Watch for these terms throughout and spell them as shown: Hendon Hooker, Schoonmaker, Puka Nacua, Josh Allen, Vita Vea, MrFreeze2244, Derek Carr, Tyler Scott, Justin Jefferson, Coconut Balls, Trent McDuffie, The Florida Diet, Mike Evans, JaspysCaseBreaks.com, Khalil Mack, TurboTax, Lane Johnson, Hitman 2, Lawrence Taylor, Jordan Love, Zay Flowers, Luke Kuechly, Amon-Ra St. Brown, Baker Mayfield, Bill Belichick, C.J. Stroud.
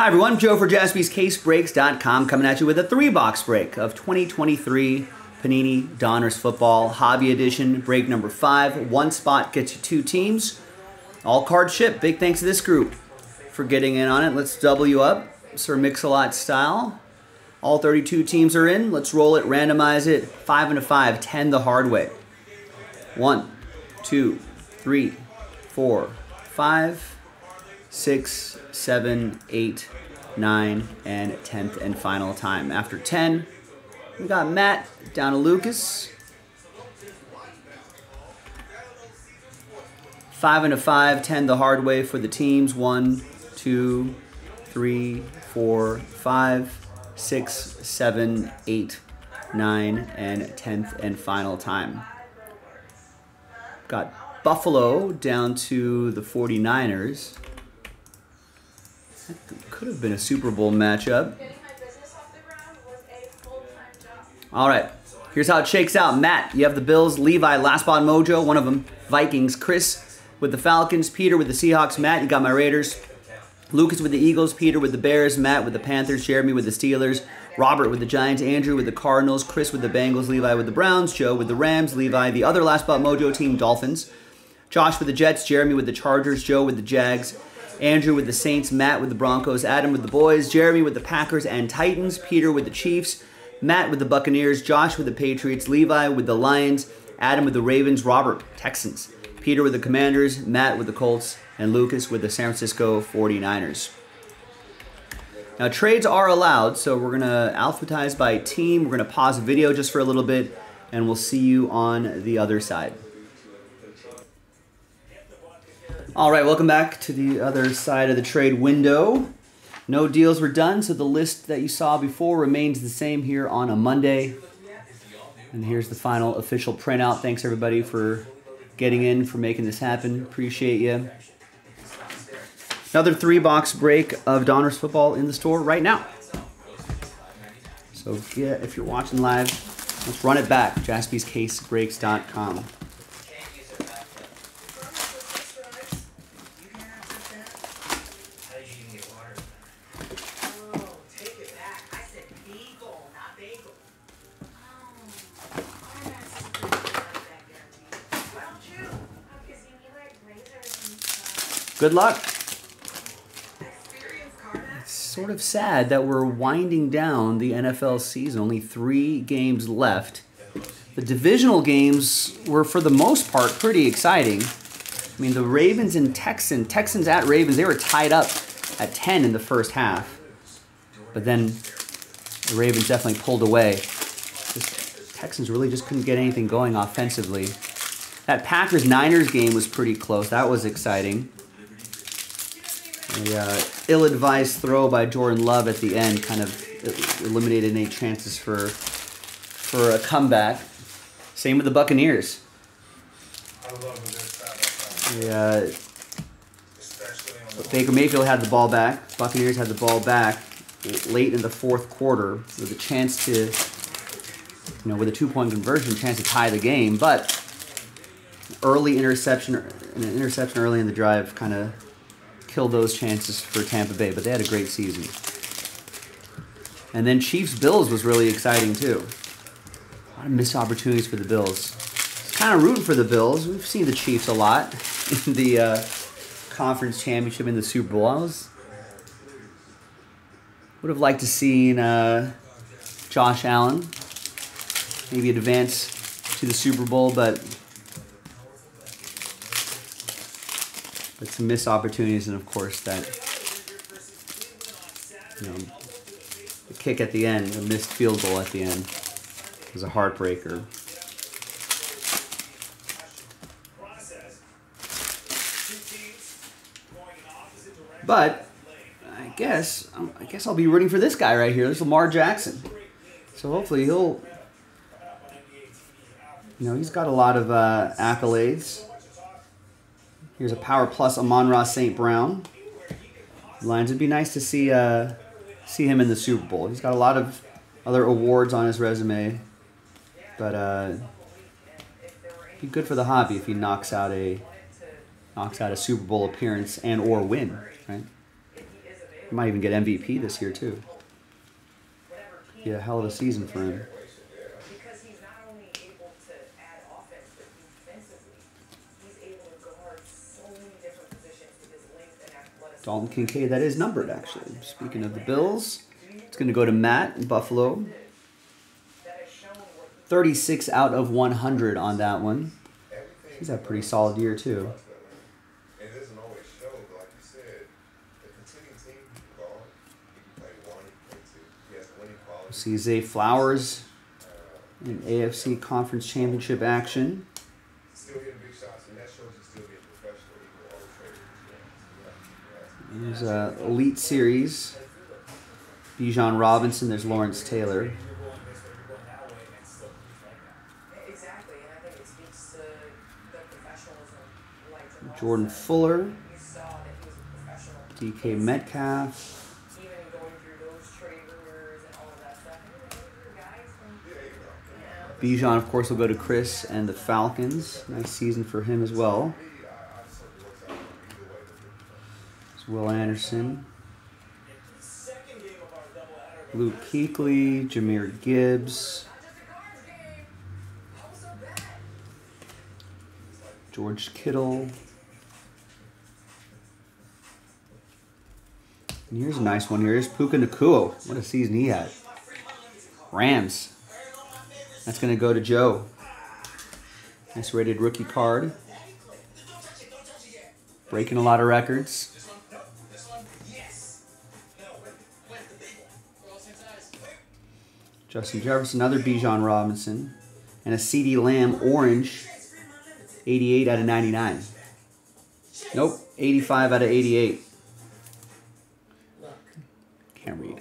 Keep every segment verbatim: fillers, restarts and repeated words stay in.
Hi everyone, Joe for Jaspys Case Breaks dot com coming at you with a three-box break of twenty twenty-three Panini Donruss Football Hobby Edition, break number five. One spot gets you two teams. All card shipped. Big thanks to this group for getting in on it. Let's double you up, Sir Mix-a-Lot style. All thirty-two teams are in. Let's roll it, randomize it, five and a five, ten the hard way. One, two, three, four, five, six, seven, eight, nine, and tenth and final time. After ten, we got Matt down to Lucas. Five and a five, ten the hard way for the teams. One, two, three, four, five, six, seven, eight, nine, and tenth and final time. Got Buffalo down to the forty-niners. That could have been a Super Bowl matchup. All right, here's how it shakes out. Matt, you have the Bills. Levi, last spot mojo, one of them. Vikings. Chris with the Falcons. Peter with the Seahawks. Matt, you got my Raiders. Lucas with the Eagles. Peter with the Bears. Matt with the Panthers. Jeremy with the Steelers. Robert with the Giants. Andrew with the Cardinals. Chris with the Bengals. Levi with the Browns. Joe with the Rams. Levi, the other last spot mojo team, Dolphins. Josh with the Jets. Jeremy with the Chargers. Joe with the Jags. Andrew with the Saints, Matt with the Broncos, Adam with the Boys, Jeremy with the Packers and Titans, Peter with the Chiefs, Matt with the Buccaneers, Josh with the Patriots, Levi with the Lions, Adam with the Ravens, Robert, Texans, Peter with the Commanders, Matt with the Colts, and Lucas with the San Francisco forty-niners. Now trades are allowed, so we're going to alphabetize by team. We're going to pause the video just for a little bit, and we'll see you on the other side. All right, welcome back to the other side of the trade window. No deals were done, so the list that you saw before remains the same here on a Monday. And here's the final official printout. Thanks, everybody, for getting in, for making this happen. Appreciate you. Another three-box break of Donruss Football in the store right now. So yeah, if you're watching live, let's run it back, Jaspys Case Breaks dot com. Good luck. It's sort of sad that we're winding down the N F L season. Only three games left. The divisional games were, for the most part, pretty exciting. I mean, the Ravens and Texans, Texans at Ravens, they were tied up at ten in the first half. But then the Ravens definitely pulled away. The Texans really just couldn't get anything going offensively. That Packers-Niners game was pretty close. That was exciting. The uh, ill-advised throw by Jordan Love at the end kind of eliminated any chances for for a comeback. Same with the Buccaneers. The, uh, Baker Mayfield had the ball back. Buccaneers had the ball back late in the fourth quarter with a chance to, you know, with a two-point conversion, chance to tie the game. But early interception, an interception early in the drive, kind of killed those chances for Tampa Bay, but they had a great season. And then Chiefs-Bills was really exciting, too. A lot of missed opportunities for the Bills. Kind of rooting for the Bills. We've seen the Chiefs a lot in the uh, conference championship, in the Super Bowl. I was, would have liked to see uh, Josh Allen maybe advance to the Super Bowl, but But some missed opportunities, and of course that, you know, the kick at the end, the missed field goal at the end was a heartbreaker. But I guess I guess I'll be rooting for this guy right here. There's Lamar Jackson. So hopefully he'll, you know, he's got a lot of uh, accolades. Here's a power plus Amon-Ra Saint Brown. Lions, it'd be nice to see uh, see him in the Super Bowl. He's got a lot of other awards on his resume, but uh, be good for the hobby if he knocks out a knocks out a Super Bowl appearance and or win, right? He might even get M V P this year, too. Yeah, hell of a season for him. Alton Kincaid, that is numbered, actually. Speaking of the Bills, it's going to go to Matt in Buffalo. thirty-six out of one hundred on that one. He's had a pretty solid year, too. We'll see Zay Flowers in A F C Conference Championship action. There's uh, Elite Series, Bijan Robinson, there's Lawrence Taylor. Jordan Fuller, D K Metcalf. Bijan, of course, will go to Chris and the Falcons. Nice season for him as well. Will Anderson, Luke Kuechly, Jameer Gibbs, George Kittle. And here's a nice one here. Here's Puka Nacua. What a season he had. Rams. That's going to go to Joe. Nice rated rookie card. Breaking a lot of records. Justin Jefferson, another Bijan Robinson, and a CeeDee Lamb orange, eighty-eight out of ninety-nine. Nope, eighty-five out of eighty-eight. Can't read.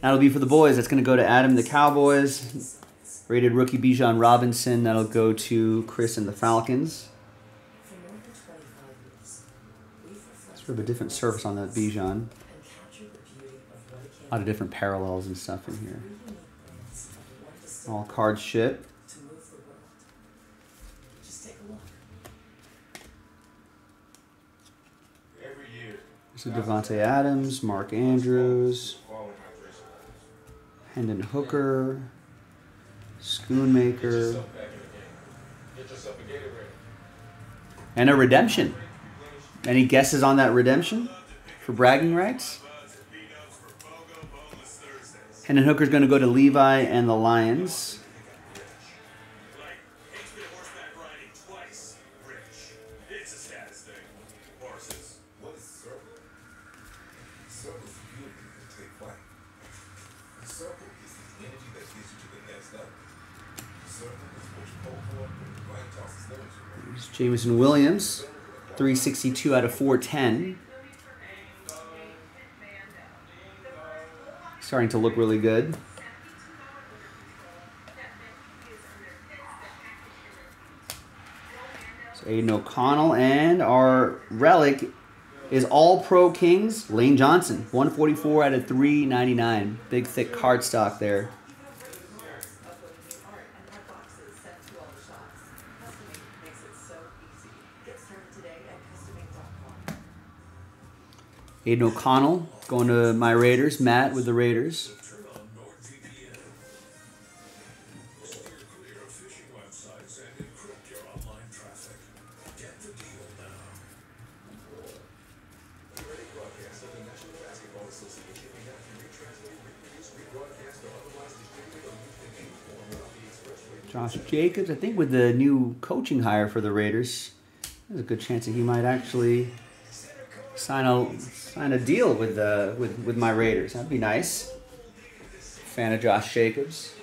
That'll be for the boys. That's going to go to Adam the Cowboys. Rated rookie Bijan Robinson. That'll go to Chris and the Falcons. It's sort of a different surface on that Bijan. A lot of different parallels and stuff in here. All cards ship. So Devontae Adams, Mark Andrews, Hendon Hooker, Schoonmaker, and a redemption. Any guesses on that redemption for bragging rights? And then Hooker's going to go to Levi and the Lions. There's Jameson Williams, three sixty-two out of four ten. Starting to look really good. So Aiden O'Connell, and our relic is All Pro Kings, Lane Johnson, one forty-four out of three ninety-nine. Big thick cardstock there. Aiden O'Connell going to my Raiders. Matt with the Raiders. Josh Jacobs, I think with the new coaching hire for the Raiders, there's a good chance that he might actually sign a sign a deal with the uh, with with my Raiders. That'd be nice. Fan of Josh Jacobs.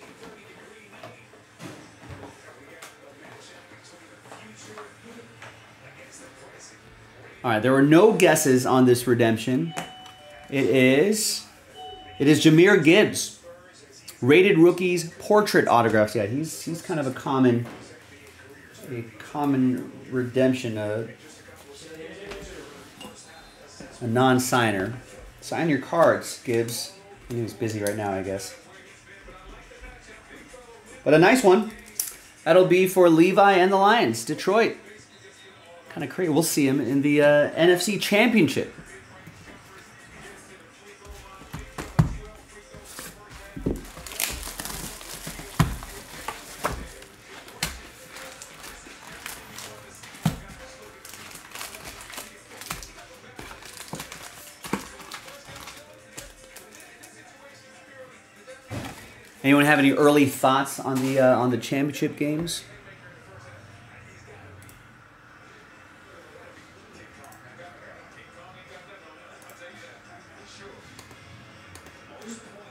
All right, there were no guesses on this redemption. It is it is Jameer Gibbs, rated rookies portrait autographs. Yeah, he's he's kind of a common a common redemption of. A non-signer. Sign your cards, Gibbs. He was busy right now, I guess. But a nice one. That'll be for Levi and the Lions. Detroit. Kind of crazy. We'll see him in the uh, N F C Championship. Anyone have any early thoughts on the uh, on the championship games?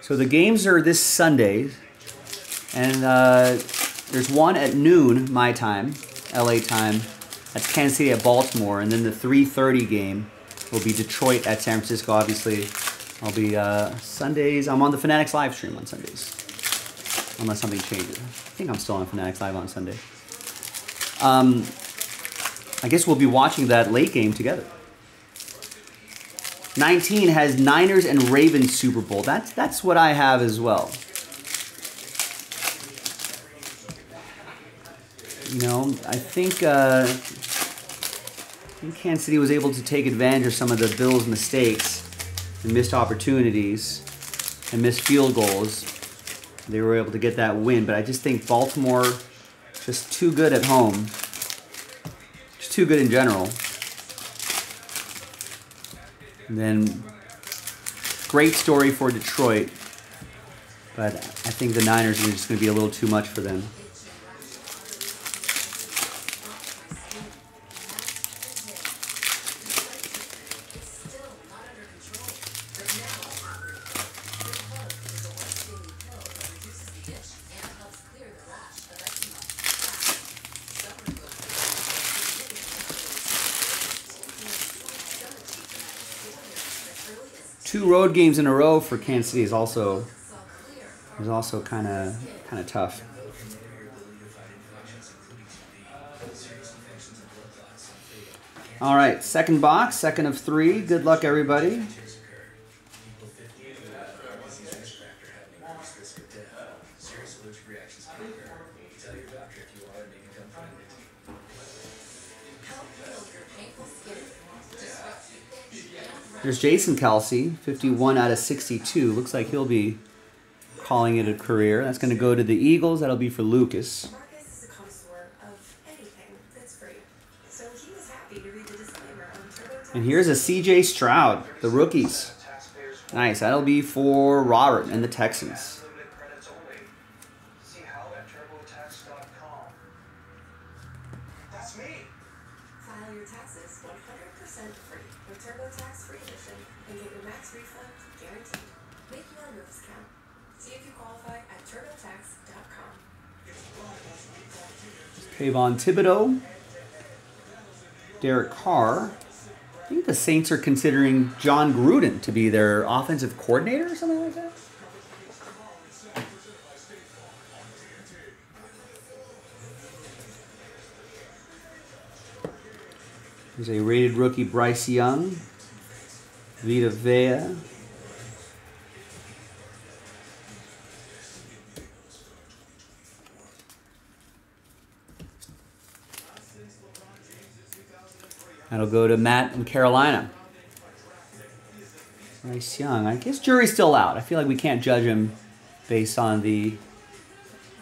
So the games are this Sunday, and uh, there's one at noon my time, L A time. That's Kansas City at Baltimore, and then the three thirty game will be Detroit at San Francisco. Obviously, I'll be uh, Sundays. I'm on the Fanatics live stream on Sundays. Unless something changes. I think I'm still on Fanatics Live on Sunday. Um, I guess we'll be watching that late game together. nineteen has Niners and Ravens Super Bowl. That's, that's what I have as well. You know, I think, uh, I think Kansas City was able to take advantage of some of the Bills' mistakes and missed opportunities and missed field goals. They were able to get that win, but I just think Baltimore just too good at home. Just too good in general. And then great story for Detroit, but I think the Niners are just going to be a little too much for them. Two road games in a row for Kansas City is also is also kind of kind of tough. All right, second box, second of three. Good luck, everybody. There's Jason Kelsey, fifty-one out of sixty-two. Looks like he'll be calling it a career. That's going to go to the Eagles. That'll be for Lucas. Marcus is a connoisseur of anything that's free. So he was happy to read the disclaimer on TurboTax. And here's a C J Stroud, the rookies. Nice. That'll be for Robert and the Texans. Kayvon Thibodeau, Derek Carr. I think the Saints are considering John Gruden to be their offensive coordinator or something like that. There's a rated rookie, Bryce Young, Vita Vea. That'll go to Matt in Carolina. Bryce Young. I guess jury's still out. I feel like we can't judge him based on the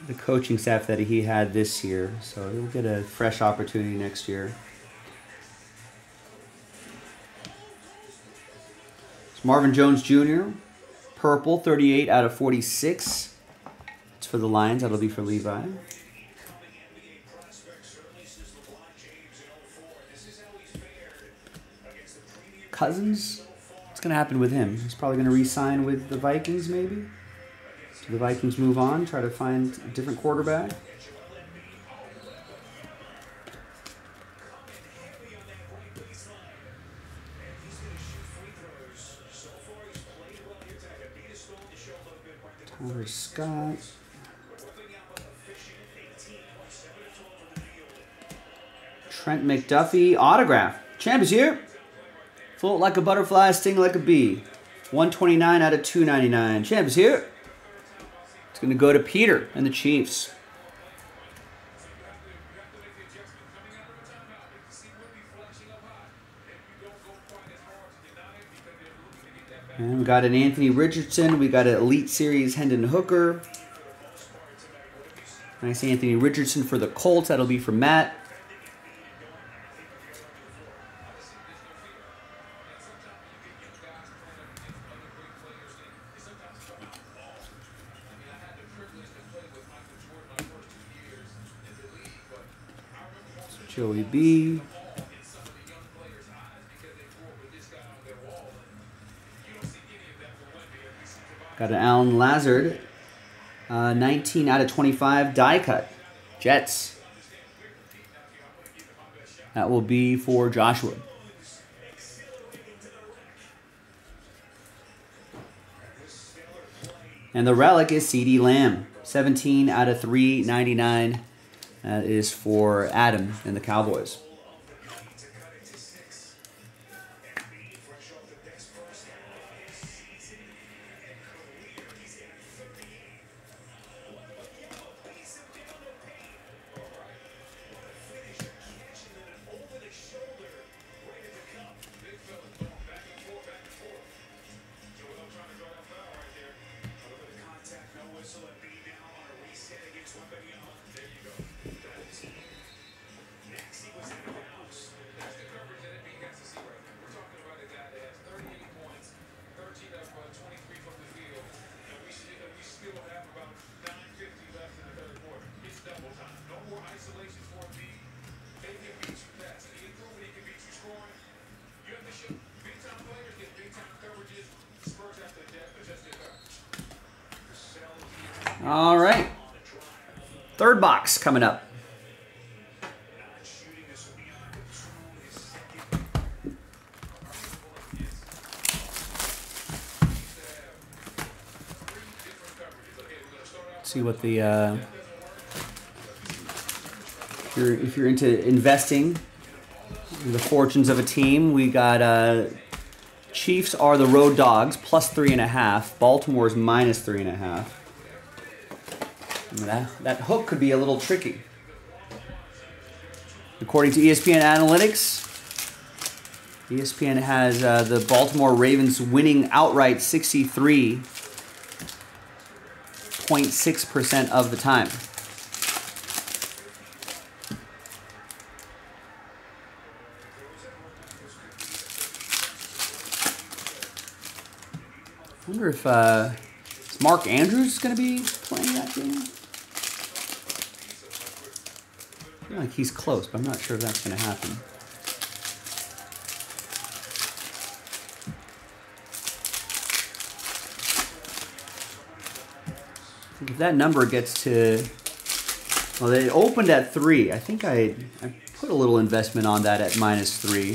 the coaching staff that he had this year. So he'll get a fresh opportunity next year. It's Marvin Jones Junior Purple, thirty-eight out of forty-six. It's for the Lions. That'll be for Levi. Cousins, what's going to happen with him? He's probably going to re-sign with the Vikings, maybe? Do the Vikings move on, try to find a different quarterback? Tyler Scott. Trent McDuffie, autograph. Champ is here. Float like a butterfly, sting like a bee. one twenty-nine out of two ninety-nine. Champs here. It's going to go to Peter and the Chiefs. And we got an Anthony Richardson. We got an Elite Series Hendon Hooker. Nice Anthony Richardson for the Colts. That'll be for Matt. Joey B. Got an Allen Lazard, uh, nineteen out of twenty-five die cut, Jets. That will be for Joshua. And the relic is CeeDee Lamb, seventeen out of three ninety-nine. That is for Adam and the Cowboys. All right, third box coming up. See what the uh, if you're if you're into investing in the fortunes of a team, we got uh, Chiefs are the road dogs plus three and a half. Baltimore's minus three and a half. That, that hook could be a little tricky. According to E S P N Analytics, E S P N has uh, the Baltimore Ravens winning outright sixty-three point six percent of the time. I wonder if uh, is Mark Andrews going to be playing that game? I feel like he's close, but I'm not sure if that's going to happen. I think if that number gets to, well, they opened at three. I think I, I put a little investment on that at minus three.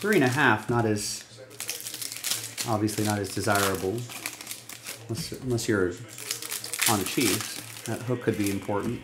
Three and a half, not as, obviously not as desirable, unless, unless you're on the Chiefs. That hook could be important.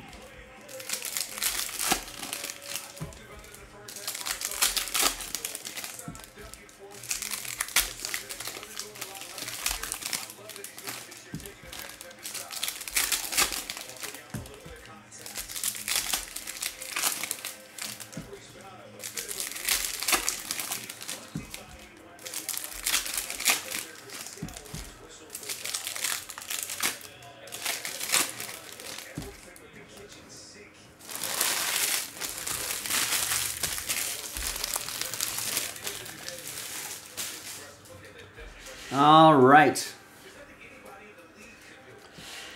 All right.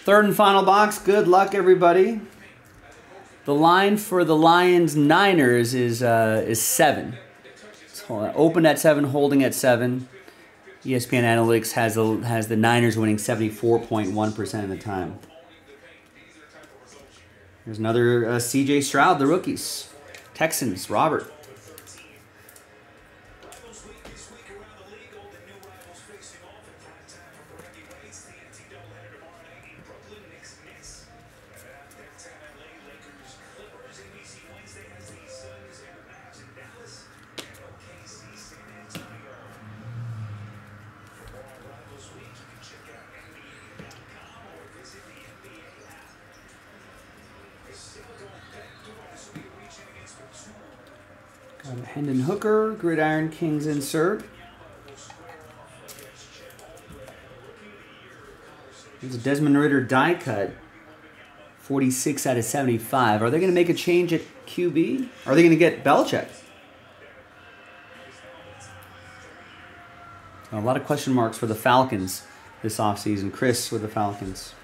Third and final box. Good luck, everybody. The line for the Lions Niners is uh, is seven. So open at seven, holding at seven. E S P N Analytics has the has the Niners winning seventy-four point one percent of the time. There's another uh, C J Stroud, the rookies, Texans, Robert. Hendon Hooker, Gridiron Kings insert. There's a Desmond Ridder die cut. forty-six out of seventy-five. Are they going to make a change at Q B? Are they going to get Belichick? A lot of question marks for the Falcons this offseason. Chris with the Falcons.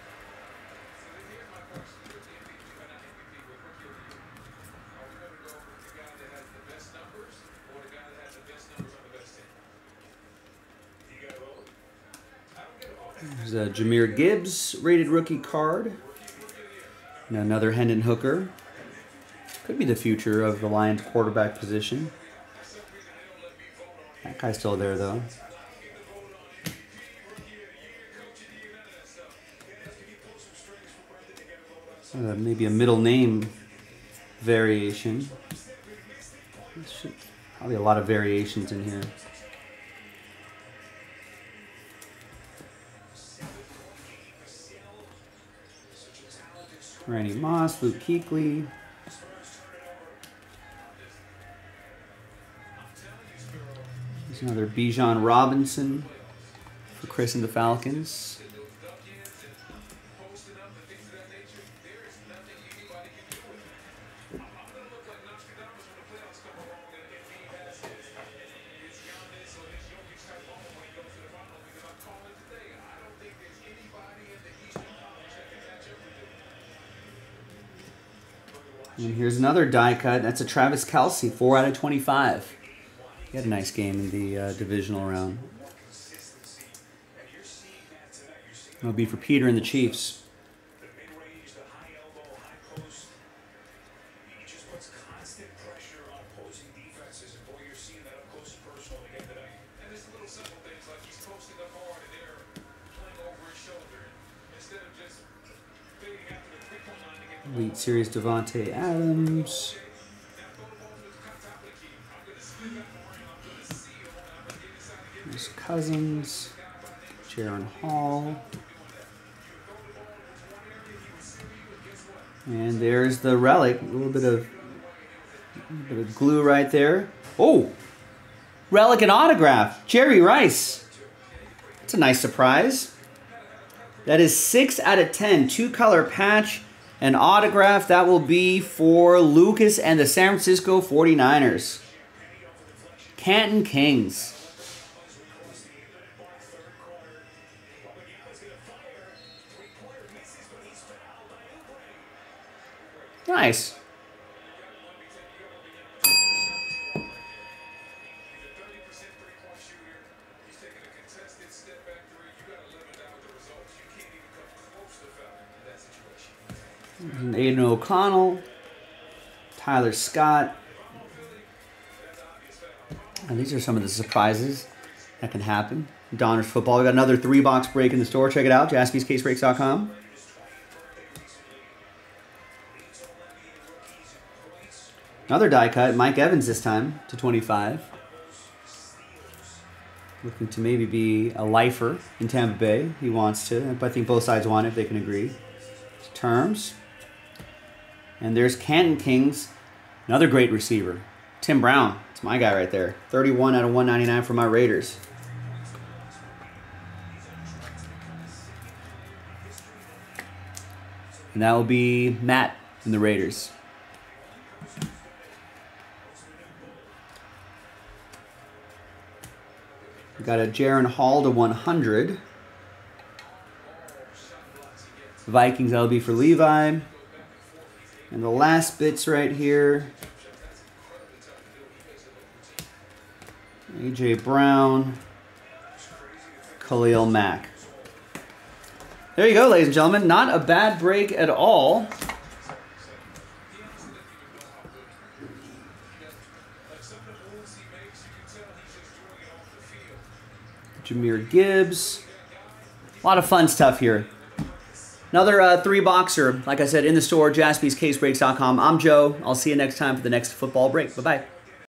There's a Jameer Gibbs rated rookie card. And another Hendon Hooker. Could be the future of the Lions quarterback position. That guy's still there, though. Uh, maybe a middle name variation. Should, probably a lot of variations in here. Randy Moss, Luke Kuechly. There's another Bijan Robinson for Chris and the Falcons. And here's another die cut. That's a Travis Kelce, four out of twenty-five. He had a nice game in the uh, divisional round. It'll be for Peter and the Chiefs. Elite Series Devontae Adams. There's Cousins. Jaron Hall. And there's the relic. A little bit of, a little bit of glue right there. Oh! Relic and autograph. Jerry Rice. That's a nice surprise. That is six out of ten. Two-color patch. An autograph that will be for Lucas and the San Francisco forty-niners. Canton Kings. Nice. Aiden O'Connell, Tyler Scott. Oh, these are some of the surprises that can happen. Donruss football. We got another three-box break in the store. Check it out, Jaspys Case Breaks dot com. Another die cut, Mike Evans this time to twenty-five. Looking to maybe be a lifer in Tampa Bay. He wants to, but I think both sides want it if they can agree. Terms. And there's Canton Kings, another great receiver. Tim Brown, it's my guy right there. thirty-one out of one ninety-nine for my Raiders. And that will be Matt and the Raiders. We got a Jaron Hall to one hundred. Vikings, that'll be for Levi. And the last bit's right here. A J Brown, Khalil Mack. There you go, ladies and gentlemen. Not a bad break at all. Jameer Gibbs. A lot of fun stuff here. Another uh, three-boxer, like I said, in the store, Jaspys Case Breaks dot com. I'm Joe. I'll see you next time for the next football break. Bye-bye.